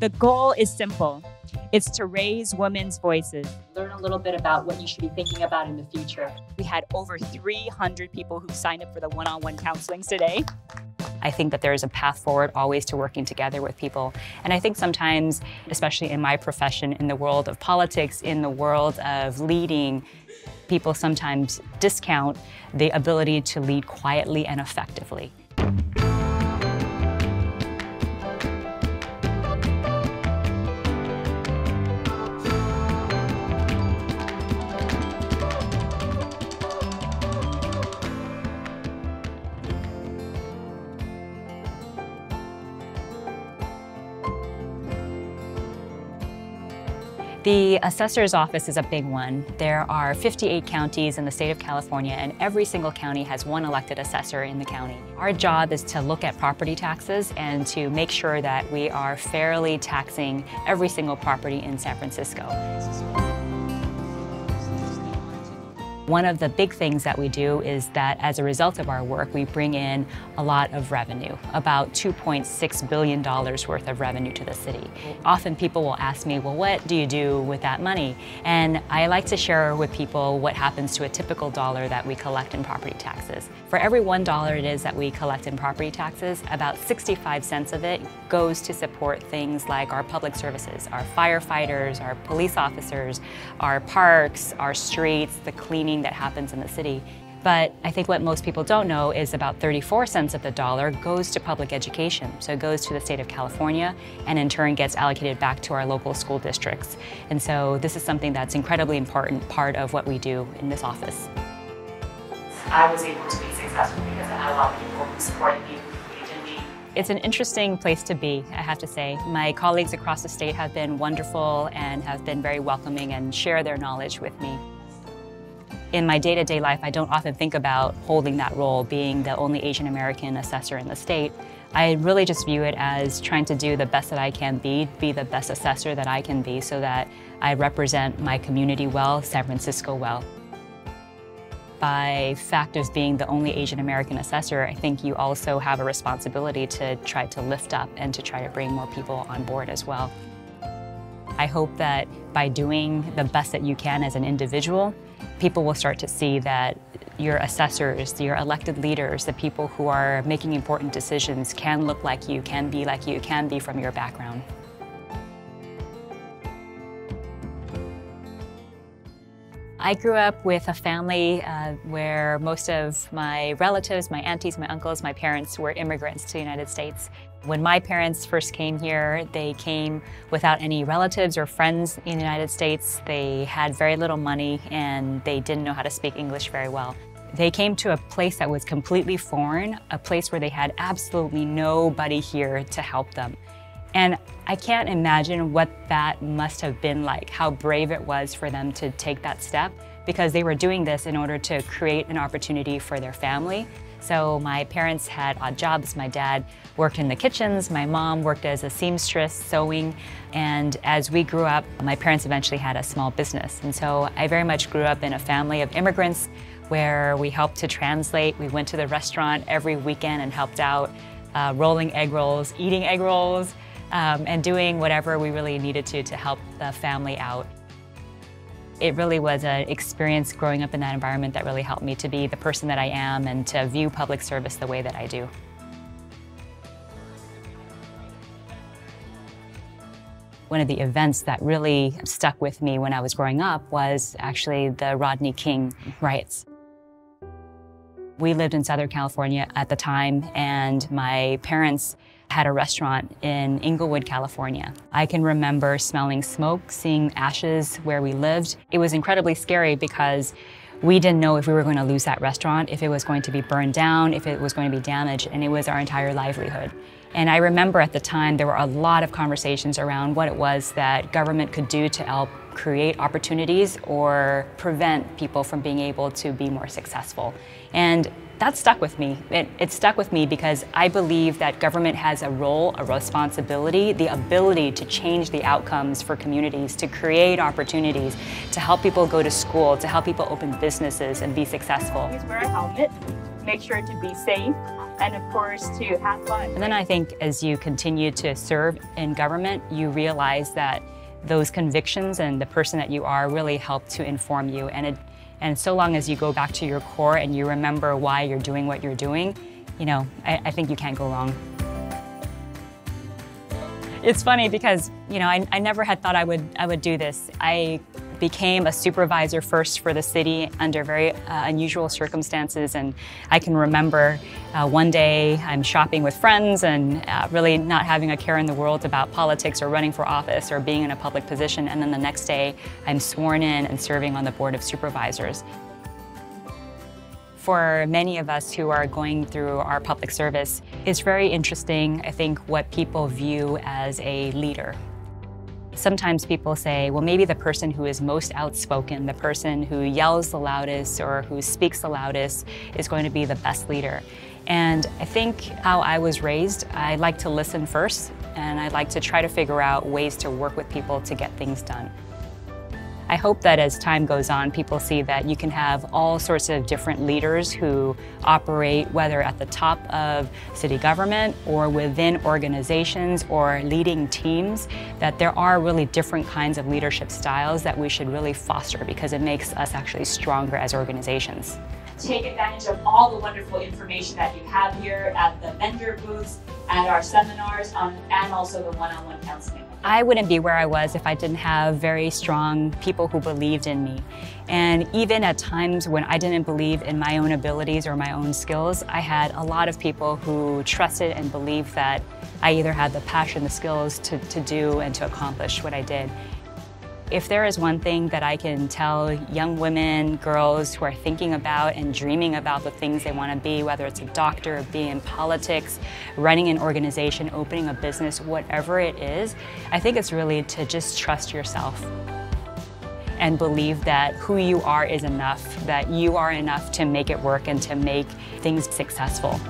The goal is simple. It's to raise women's voices. Learn a little bit about what you should be thinking about in the future. We had over 300 people who signed up for the one-on-one counselings today. I think that there is a path forward always to working together with people. And I think sometimes, especially in my profession, in the world of politics, in the world of leading, people sometimes discount the ability to lead quietly and effectively. The assessor's office is a big one. There are 58 counties in the state of California, and every single county has one elected assessor in the county. Our job is to look at property taxes and to make sure that we are fairly taxing every single property in San Francisco. One of the big things that we do is that as a result of our work, we bring in a lot of revenue, about $2.6 billion worth of revenue to the city. Often people will ask me, well, what do you do with that money? And I like to share with people what happens to a typical dollar that we collect in property taxes. For every $1 it is that we collect in property taxes, about 65 cents of it goes to support things like our public services, our firefighters, our police officers, our parks, our streets, the cleaning that happens in the city. But I think what most people don't know is about 34 cents of the dollar goes to public education. So it goes to the state of California and in turn gets allocated back to our local school districts. And so this is something that's incredibly important part of what we do in this office. I was able to be successful because I had a lot of people who supported me. It's an interesting place to be, I have to say. My colleagues across the state have been wonderful and have been very welcoming and share their knowledge with me. In my day-to-day life, I don't often think about holding that role, being the only Asian American assessor in the state. I really just view it as trying to do the best that I can be the best assessor that I can be so that I represent my community well, San Francisco well. By fact of being the only Asian American assessor, I think you also have a responsibility to try to lift up and to try to bring more people on board as well. I hope that by doing the best that you can as an individual, people will start to see that your assessors, your elected leaders, the people who are making important decisions can look like you, can be like you, can be from your background. I grew up with a family where most of my relatives, my aunties, my uncles, my parents were immigrants to the United States. When my parents first came here, they came without any relatives or friends in the United States. They had very little money and they didn't know how to speak English very well. They came to a place that was completely foreign, a place where they had absolutely nobody here to help them. And I can't imagine what that must have been like, how brave it was for them to take that step, because they were doing this in order to create an opportunity for their family. So my parents had odd jobs. My dad worked in the kitchens. My mom worked as a seamstress, sewing. And as we grew up, my parents eventually had a small business. And so I very much grew up in a family of immigrants where we helped to translate. We went to the restaurant every weekend and helped out, rolling egg rolls, eating egg rolls, and doing whatever we really needed to help the family out. It really was an experience growing up in that environment that really helped me to be the person that I am and to view public service the way that I do. One of the events that really stuck with me when I was growing up was actually the Rodney King riots. We lived in Southern California at the time, and my parents had a restaurant in Inglewood, California. I can remember smelling smoke, seeing ashes where we lived. It was incredibly scary because we didn't know if we were going to lose that restaurant, if it was going to be burned down, if it was going to be damaged, and it was our entire livelihood. And I remember at the time there were a lot of conversations around what it was that government could do to help create opportunities or prevent people from being able to be more successful. And that stuck with me. It stuck with me because I believe that government has a role, a responsibility, the ability to change the outcomes for communities, to create opportunities, to help people go to school, to help people open businesses and be successful. Please wear a helmet. Make sure to be safe. and of course to have fun. And then I think as you continue to serve in government, you realize that those convictions and the person that you are really help to inform you. And so long as you go back to your core and you remember why you're doing what you're doing, you know, I think you can't go wrong. It's funny because, you know, I never had thought I would do this. I became a supervisor first for the city under very unusual circumstances, and I can remember one day I'm shopping with friends and really not having a care in the world about politics or running for office or being in a public position, and then the next day I'm sworn in and serving on the Board of Supervisors. For many of us who are going through our public service, it's very interesting, I think, what people view as a leader. Sometimes people say, well, maybe the person who is most outspoken, the person who yells the loudest or who speaks the loudest is going to be the best leader. And I think how I was raised, I like to listen first, and I like to try to figure out ways to work with people to get things done. I hope that as time goes on, people see that you can have all sorts of different leaders who operate whether at the top of city government or within organizations or leading teams, that there are really different kinds of leadership styles that we should really foster because it makes us actually stronger as organizations. Take advantage of all the wonderful information that you have here at the vendor booths, at our seminars, and also the one-on-one counseling. I wouldn't be where I was if I didn't have very strong people who believed in me. And even at times when I didn't believe in my own abilities or my own skills, I had a lot of people who trusted and believed that I either had the passion, the skills to do and to accomplish what I did. If there is one thing that I can tell young women, girls who are thinking about and dreaming about the things they want to be, whether it's a doctor, being in politics, running an organization, opening a business, whatever it is, I think it's really to just trust yourself and believe that who you are is enough, that you are enough to make it work and to make things successful.